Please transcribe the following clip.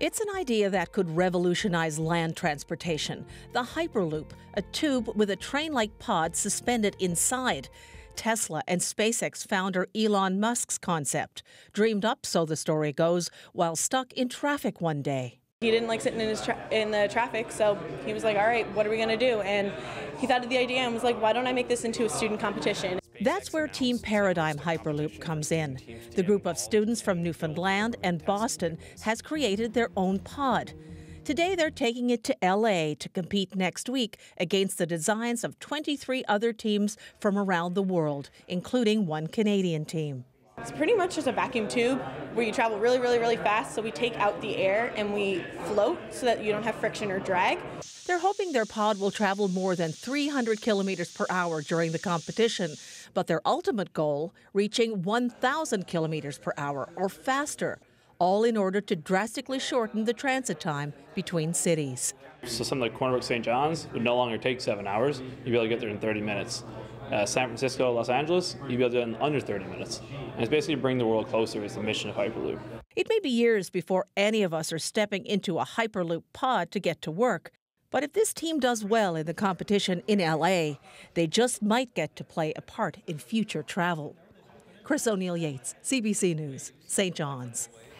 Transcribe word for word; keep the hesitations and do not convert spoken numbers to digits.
It's an idea that could revolutionize land transportation. The Hyperloop, a tube with a train-like pod suspended inside. Tesla and SpaceX founder Elon Musk's concept, dreamed up, so the story goes, while stuck in traffic one day. He didn't like sitting in, his tra in the traffic, so he was like, all right, what are we going to do? And he thought of the idea and was like, why don't I make this into a student competition? That's where Team Paradigm Hyperloop comes in. The group of students from Newfoundland and Boston has created their own pod. Today, they're taking it to L A to compete next week against the designs of twenty-three other teams from around the world, including one Canadian team. It's pretty much just a vacuum tube where you travel really, really, really fast, so we take out the air and we float so that you don't have friction or drag. They're hoping their pod will travel more than three hundred kilometers per hour during the competition, but their ultimate goal, reaching one thousand kilometers per hour or faster. All in order to drastically shorten the transit time between cities. So something like Corner Brook, Saint John's would no longer take seven hours. You'd be able to get there in thirty minutes. Uh, San Francisco, Los Angeles, you'd be able to do it in under thirty minutes. And it's basically bring the world closer is the mission of Hyperloop. It may be years before any of us are stepping into a Hyperloop pod to get to work. But if this team does well in the competition in L A, they just might get to play a part in future travel. Chris O'Neill Yates, C B C News, Saint John's.